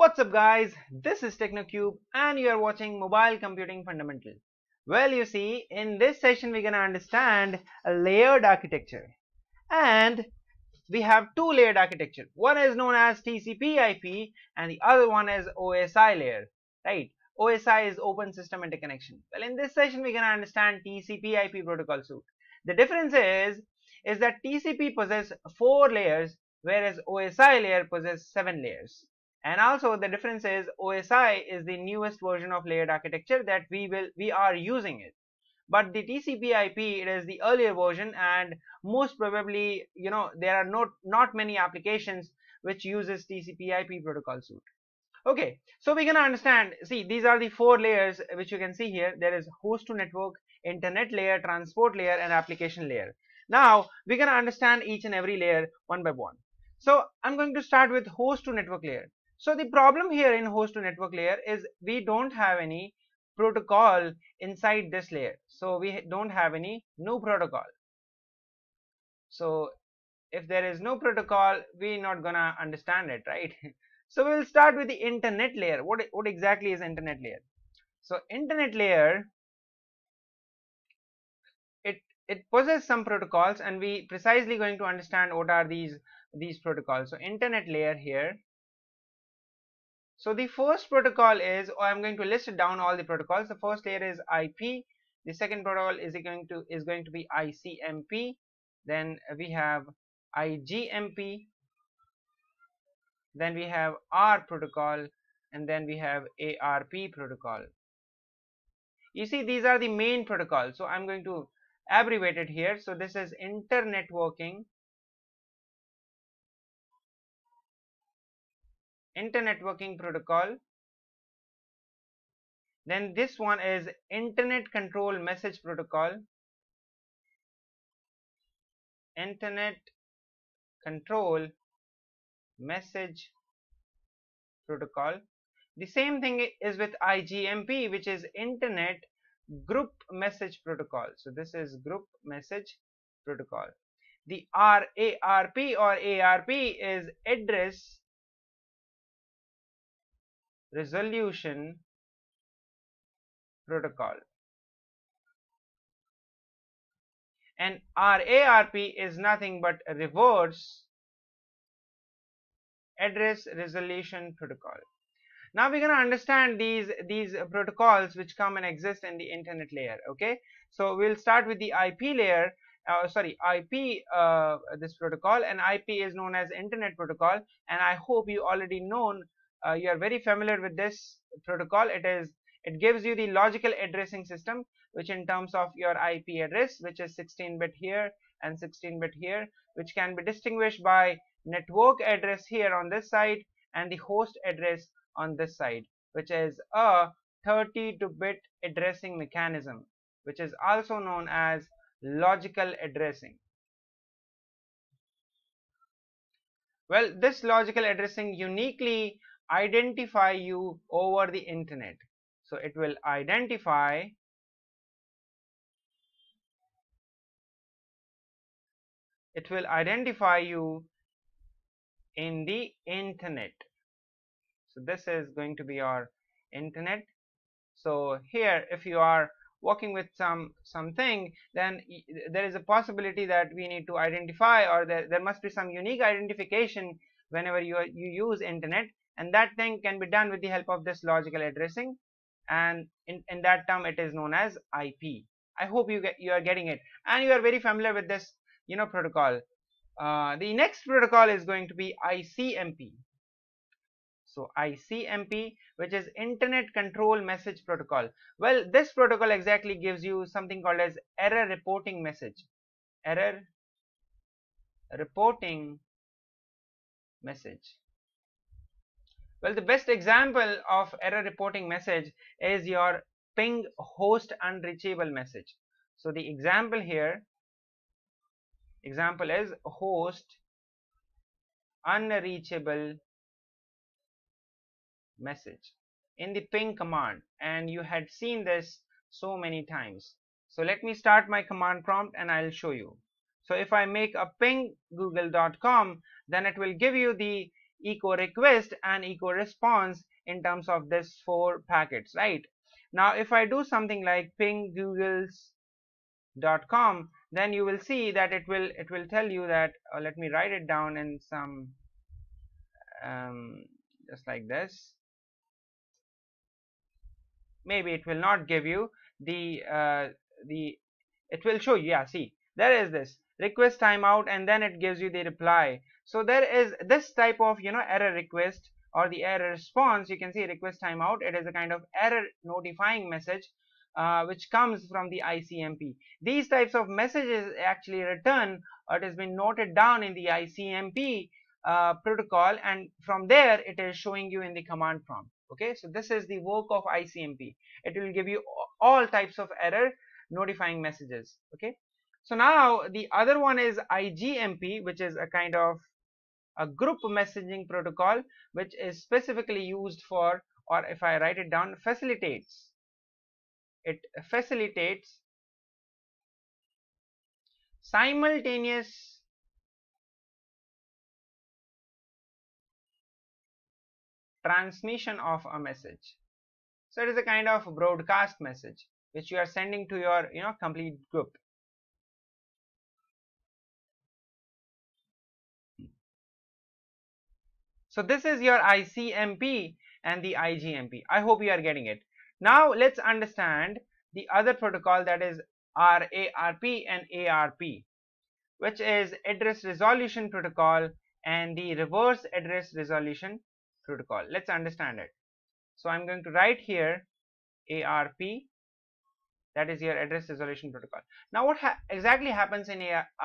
What's up guys, this is TechnoCube and you are watching Mobile Computing Fundamental. Well, you see, in this session we're gonna understand a layered architecture, and we have two layered architecture. One is known as TCP/IP and the other one is OSI layer, right? OSI is Open System Interconnection. Well, in this session we're gonna understand TCP/IP protocol suite. The difference is that TCP possesses 4 layers, whereas OSI layer possesses 7 layers. And also the difference is OSI is the newest version of layered architecture that we are using it. But the TCP/IP, it is the earlier version, and most probably, you know, there are not many applications which uses TCP/IP protocol suite. Okay, so we're gonna understand. See, these are the 4 layers which you can see here. There is host to network, internet layer, transport layer, and application layer. Now we're gonna understand each and every layer one by one. So I'm going to start with host to network layer. So the problem here in host to network layer is we don't have any protocol inside this layer. So we don't have any new protocol. So if there is no protocol, we're not gonna understand it, right? So we'll start with the internet layer. What exactly is internet layer? So internet layer, it possesses some protocols, and we precisely going to understand what are these protocols. So internet layer here. So the first protocol is, or I'm going to list down all the protocols. The first layer is IP. The second protocol is going to be ICMP. Then we have IGMP. Then we have RARP protocol, and then we have ARP protocol. You see, these are the main protocols. So I'm going to abbreviated here. So this is internetworking protocol. Then this one is internet control message protocol, internet control message protocol. The same thing is with IGMP, which is internet group message protocol. So this is group message protocol. The RARP or ARP is address resolution protocol, and RARP is nothing but a reverse address resolution protocol. Now we're going to understand these protocols which come and exist in the internet layer. Okay, so we'll start with the IP layer. This protocol, and IP is known as Internet Protocol, and I hope you already know. You are very familiar with this protocol. It gives you the logical addressing system, which in terms of your IP address, which is 16-bit here and 16-bit here, which can be distinguished by network address here on this side and the host address on this side, which is a 32-bit addressing mechanism, which is also known as logical addressing. Well, this logical addressing uniquely identify you over the internet. So it will identify you in the internet. So this is going to be your internet. So here, if you are working with something, then there is a possibility that we need to identify, or there must be some unique identification whenever you use internet, and that thing can be done with the help of this logical addressing, and in that term it is known as IP. I hope you are getting it, and you are very familiar with this protocol. The next protocol is going to be ICMP. So ICMP, which is Internet Control Message Protocol. Well, this protocol exactly gives you something called as error reporting message. Error reporting message. Well, the best example of error reporting message is your ping host unreachable message. So the example here, example is host unreachable message in the ping command, and you had seen this so many times. So let me start my command prompt and I'll show you. So if I make a ping google.com, then it will give you the echo request and echo response in terms of this 4 packets, right? Now if I do something like ping googles.com, then you will see that it will tell you that, let me write it down in some just like this. Maybe it will not give you the it will show you, yeah, see, there is this request timeout and then it gives you the reply. So there is this type of, you know, error request or the error response. You can see request timeout, it is a kind of error notifying message which comes from the ICMP. These types of messages actually return, or it has been noted down in the ICMP protocol, and from there it is showing you in the command prompt. Okay, so this is the work of ICMP. It will give you all types of error notifying messages. Okay, so now the other one is IGMP, which is a kind of a group messaging protocol, which is specifically used for, or if I write it down, facilitates. It facilitates simultaneous transmission of a message. So it is a kind of broadcast message which you are sending to your, you know, complete group. So this is your ICMP and the IGMP. I hope you are getting it. Now let's understand the other protocol, that is RARP and ARP, which is address resolution protocol and the reverse address resolution protocol. Let's understand it. So I'm going to write here ARP, that is your address resolution protocol. Now what exactly happens in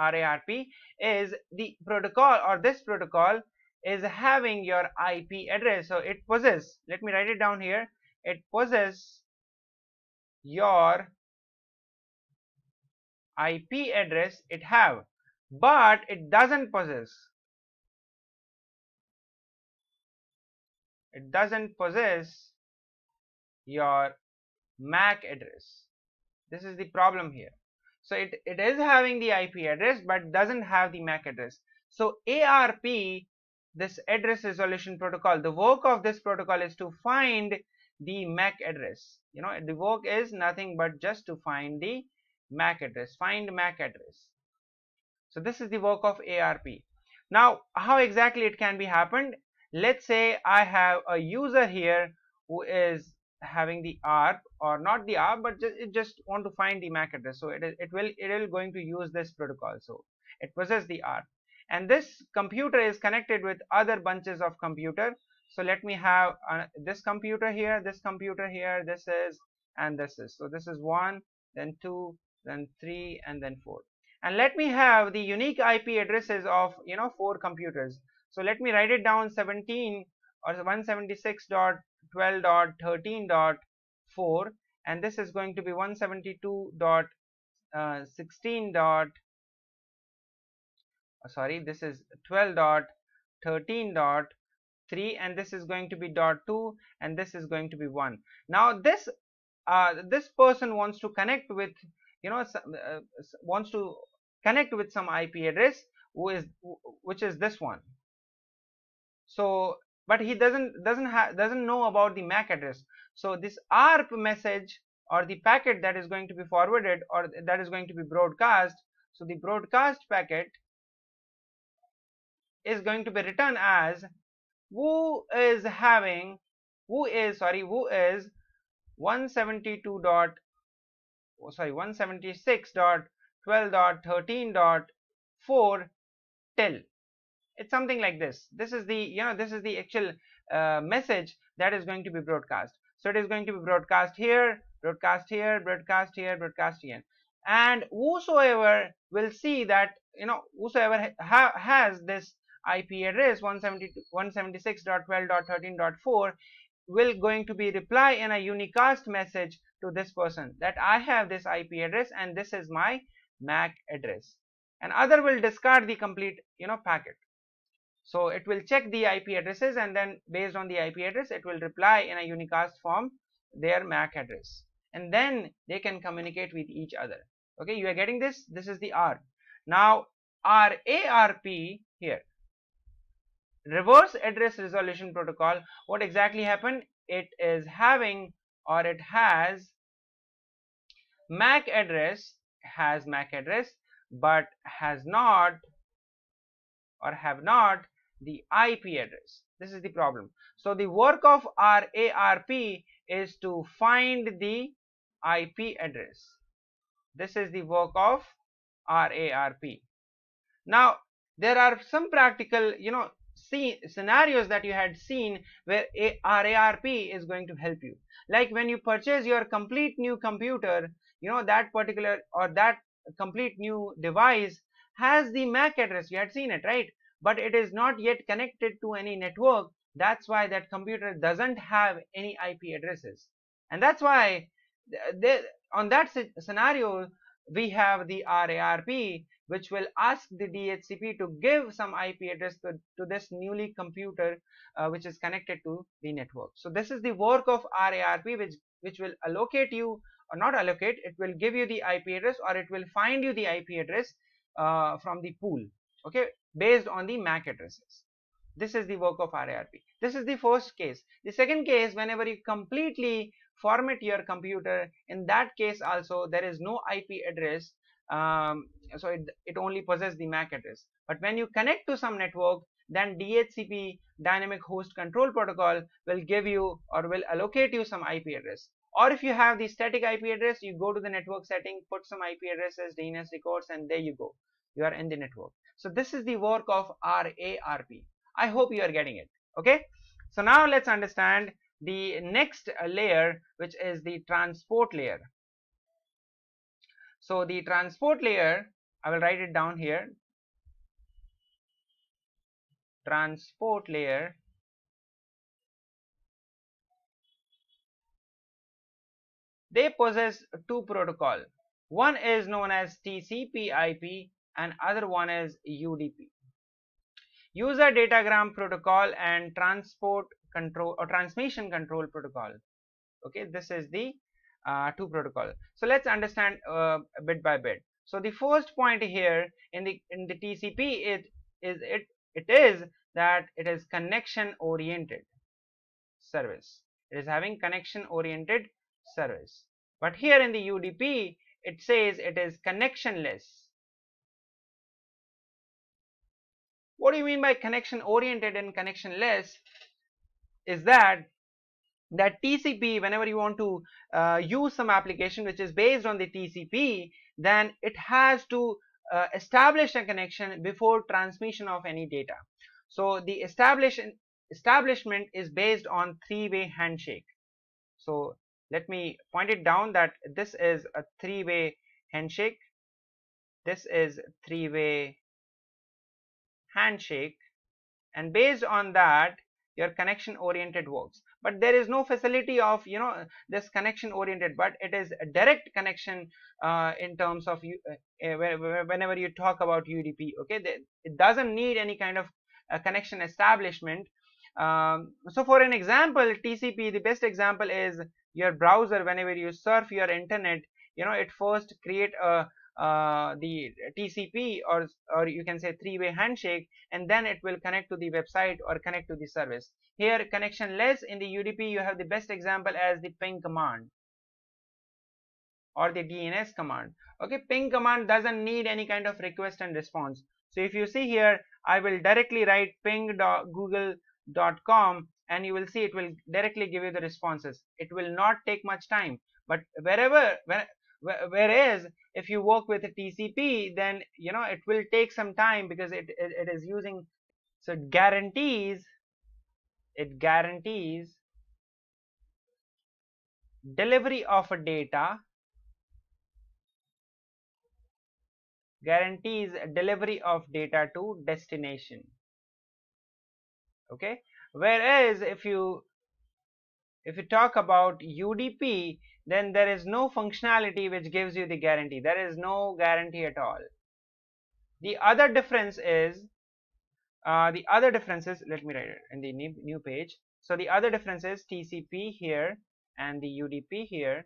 RARP is the protocol, or this protocol is having your IP address. So it possesses, let me write it down here, it possesses your IP address, it have, but it doesn't possess, your MAC address. This is the problem here. So it is having the IP address but doesn't have the MAC address. So ARP, this address resolution protocol, the work of this protocol is to find the MAC address. You know, the work is nothing but just to find the MAC address, find MAC address. So this is the work of ARP. Now how exactly it can be happened? Let's say I have a user here who is having the ARP, or not the ARP, but just want to find the MAC address. So it will going to use this protocol. So it possesses the ARP, and this computer is connected with other bunches of computer. So let me have this computer here, this computer here, this is, and this is. So this is 1, then 2, then 3, and then 4. And let me have the unique IP addresses of, you know, 4 computers. So let me write it down 17 or 176.12.13.4, and this is going to be 172.16. Sorry, this is 12.13.3, and this is going to be .2, and this is going to be 1. Now this this person wants to connect with, you know, wants to connect with some IP address which is this one. So, but he doesn't know about the MAC address. So this ARP message, or the packet that is going to be forwarded, or that is going to be broadcast, so the broadcast packet is going to be written as who is 176.12.13.4 till. It's something like this. This is the, you know, this is the actual message that is going to be broadcast. So it is going to be broadcast here, broadcast here, broadcast here, broadcast here, and whosoever will see that, you know, whosoever has this IP address 176.12.13.4 will going to be reply in a unicast message to this person that I have this IP address and this is my MAC address, and other will discard the complete, you know, packet. So it will check the IP addresses, and then based on the IP address it will reply in a unicast form their MAC address, and then they can communicate with each other. Okay, you are getting this? This is the ARP. Now RARP here, reverse address resolution protocol, what exactly happened? It is having, or it has MAC address, but has not or have not the IP address. This is the problem. So the work of our ARP is to find the IP address. This is the work of our ARP. Now there are some practical, you know, scenarios that you had seen where RARP is going to help you. Like when you purchase your complete new computer, you know, that particular or that complete new device has the MAC address. You had seen it, right? But it is not yet connected to any network. That's why that computer doesn't have any IP addresses. And that's why on that scenario, we have the RARP, which will ask the DHCP to give some IP address to this newly computer which is connected to the network. So this is the work of RARP, which will allocate you, or not allocate, it will give you the IP address, or it will find you the IP address from the pool, okay, based on the MAC addresses. This is the work of RARP. This is the first case. The second case, whenever you completely format your computer, in that case also there is no IP address. So it only possesses the MAC address. But when you connect to some network, then DHCP, dynamic host control protocol, will give you or will allocate you some IP address. Or if you have the static IP address, you go to the network setting, put some IP addresses, DNS records, and there you go, you are in the network. So this is the work of RARP. I hope you are getting it. Okay, so now let's understand the next layer, which is the transport layer. So the transport layer, I will write it down here. Transport layer they possess two protocols. One is known as TCP/IP and other one is UDP. User Datagram Protocol and Transport Control or Transmission Control Protocol. Okay, this is the two protocol. So let's understand bit by bit. So the first point here in the TCP it is that it is connection oriented service. It is having connection oriented service. But here in the UDP it says it is connectionless. What do you mean by connection oriented and connectionless? Is that TCP, whenever you want to use some application which is based on the TCP, then it has to establish a connection before transmission of any data. So the establishment is based on three-way handshake. So let me point it down that this is a three-way handshake, this is three-way handshake, and based on that your connection oriented works. But there is no facility of, you know, this connection oriented, but it is a direct connection in terms of whenever you talk about UDP. Okay, it doesn't need any kind of connection establishment. So for an example, TCP, the best example is your browser. Whenever you surf your internet, you know, it first create a the TCP or you can say three-way handshake, and then it will connect to the website or connect to the service. Here connectionless, in the UDP you have the best example as the ping command or the DNS command. Okay, ping command doesn't need any kind of request and response. So if you see here, I will directly write ping.google.com and you will see it will directly give you the responses. It will not take much time. But whereas if you work with a TCP, then you know it will take some time because it is using, so it guarantees delivery of a data, to destination. Okay, whereas if you talk about UDP, then there is no functionality which gives you the guarantee. There is no guarantee at all. The other difference is, let me write it in the new page. So the other difference is TCP here and the UDP here.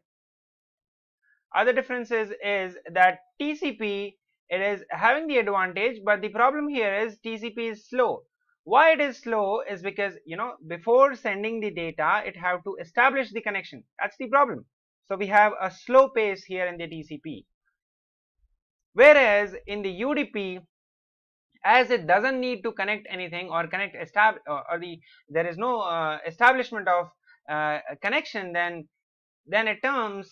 Other differences is that TCP, it is having the advantage, but the problem here is TCP is slow. Why it is slow is because, you know, before sending the data, it have to establish the connection. That's the problem. So we have a slow pace here in the TCP. Whereas in the UDP, as it doesn't need to connect anything or connect there is no establishment of connection, then it turns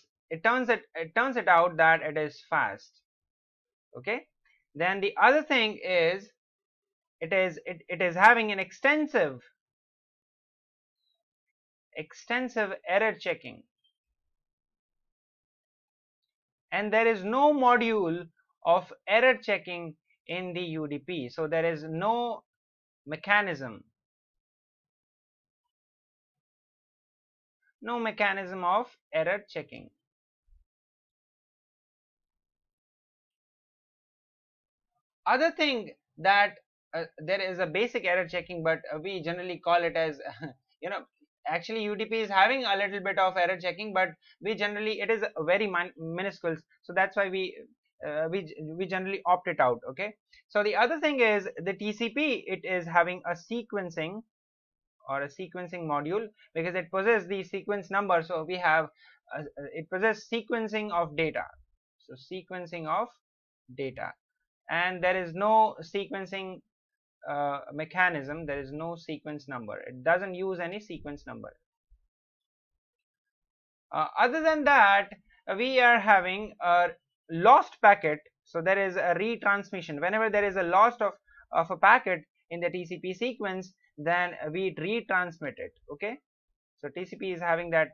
out that it is fast. Okay. Then the other thing is it is having an extensive error checking, and there is no module of error checking in the UDP. So there is no mechanism, of error checking. Other thing that there is a basic error checking, but we generally call it as, you know, actually UDP is having a little bit of error checking, but we generally, it is very minuscule. So that's why we generally opt it out. Okay. So the other thing is the TCP, it is having a sequencing or a sequencing module, because it possesses the sequence number. So we have it possesses sequencing of data. So sequencing of data, and there is no sequencing mechanism. There is no sequence number. It doesn't use any sequence number. Other than that, we are having a lost packet. So there is a retransmission. Whenever there is a loss of a packet in the TCP sequence, then we retransmit it. Okay. So TCP is having that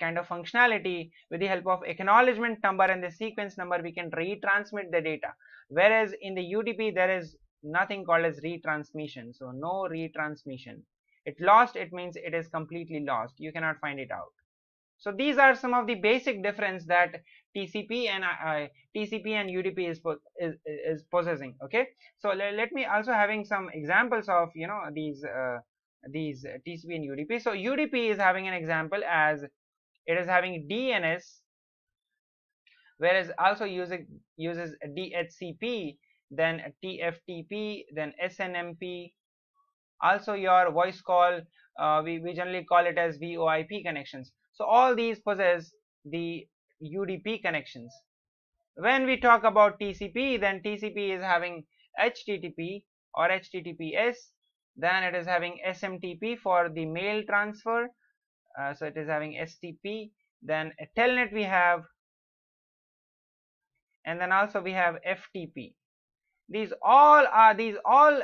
kind of functionality. With the help of acknowledgement number and the sequence number, we can retransmit the data. Whereas in the UDP, there is nothing called as retransmission. So no retransmission. It lost, it means it is completely lost. You cannot find it out. So these are some of the basic difference that TCP and UDP is possessing. Okay. So let me also having some examples of, you know, these TCP and UDP. So UDP is having an example as it is having DNS, whereas also uses DHCP, then TFTP, then SNMP. Also your voice call, we generally call it as VOIP connections. So all these possess the UDP connections. When we talk about TCP, then TCP is having HTTP or HTTPS, then it is having SMTP for the mail transfer, so it is having STP, then Telnet we have, and then also we have FTP. These all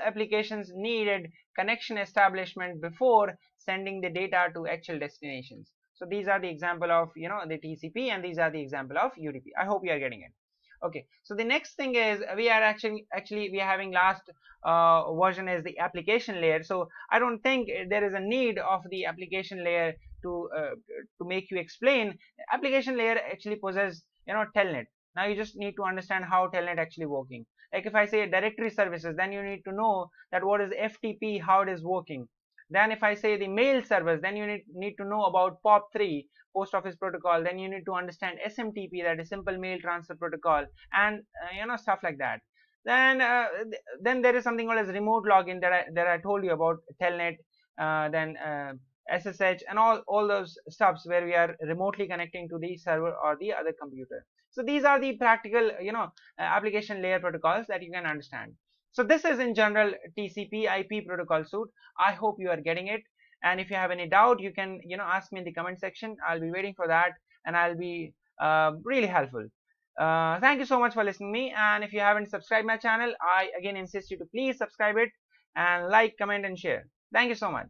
applications needed connection establishment before sending the data to actual destinations. So these are the example of, you know, the TCP, and these are the example of UDP. I hope you are getting it. Okay. So the next thing is we are actually we are having last version is the application layer. So I don't think there is a need of the application layer to make you explain. Application layer actually possesses, you know, Telnet. Now you just need to understand how Telnet actually working. Like if I say directory services, then you need to know that what is FTP, how it is working. Then if I say the mail service, then you need to know about POP3, post office protocol. Then you need to understand SMTP, that is simple mail transfer protocol, and you know, stuff like that. Then there is something called as remote login that I told you about, Telnet, then SSH, and all those stuffs where we are remotely connecting to the server or the other computer. So these are the practical, you know, application layer protocols that you can understand. So this is in general TCP/IP protocol suite. I hope you are getting it. And if you have any doubt, you can, you know, ask me in the comment section. I'll be waiting for that, and I'll be really helpful. Thank you so much for listening to me. And if you haven't subscribed my channel, I again insist you to please subscribe it and like, comment, and share. Thank you so much.